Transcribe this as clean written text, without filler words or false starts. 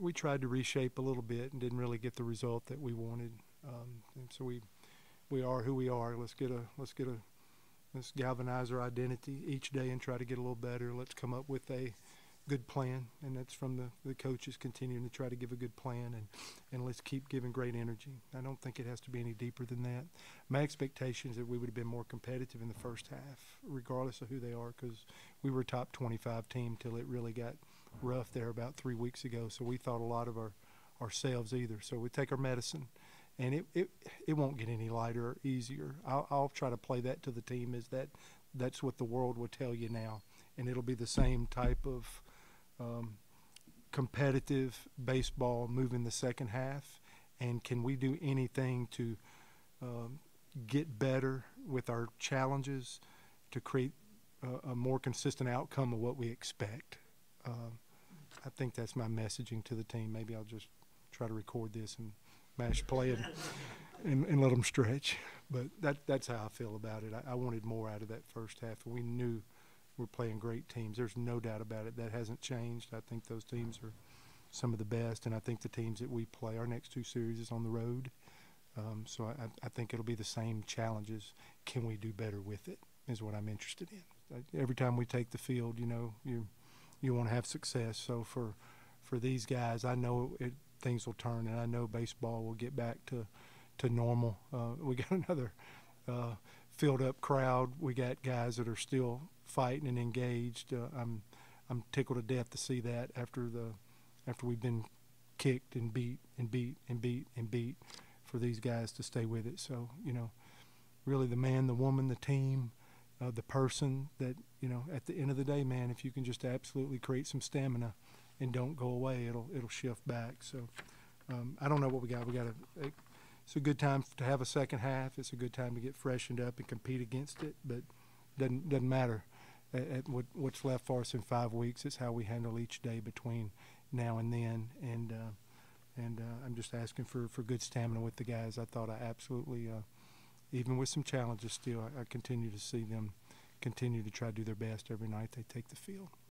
we tried to reshape a little bit and didn't really get the result that we wanted. And so we are who we are. Let's galvanize our identity each day and try to get a little better. Let's come up with a good plan, and that's from the coaches continuing to try to give a good plan, and let's keep giving great energy. I don't think it has to be any deeper than that. My expectation is that we would have been more competitive in the first half, regardless of who they are, because we were a top 25 team till it really got rough there about 3 weeks ago, so we thought a lot of ourselves either. So we take our medicine, and it won't get any lighter or easier. I'll try to play that to the team, is that's what the world will tell you now, and it'll be the same type of competitive baseball moving the second half. And can we do anything to get better with our challenges to create a more consistent outcome of what we expect? I think that's my messaging to the team. Maybe I'll just try to record this and mash play and let them stretch. But that's how I feel about it. I wanted more out of that first half, and we knew we're playing great teams. There's no doubt about it. That hasn't changed. I think those teams are some of the best, and I think the teams that we play, our next two series is on the road. So I think it'll be the same challenges. Can we do better with it is what I'm interested in. Every time we take the field, you know, you want to have success. So for these guys, I know things will turn, and I know baseball will get back to normal. We got another filled-up crowd. We got guys that are still fighting and engaged. I'm tickled to death to see that after we've been kicked and beat and beat and beat and beat, for these guys to stay with it. So, you know, really the man, the woman, the team, the person that, you know, at the end of the day, man, if you can just absolutely create some stamina and don't go away, it'll shift back. So I don't know what we got. It's a good time to have a second half. It's a good time to get freshened up and compete against it, but doesn't matter at what's left for us in 5 weeks. It's how we handle each day between now and then, and I'm just asking for good stamina with the guys. I thought I absolutely, even with some challenges still, I continue to see them continue to try to do their best every night they take the field.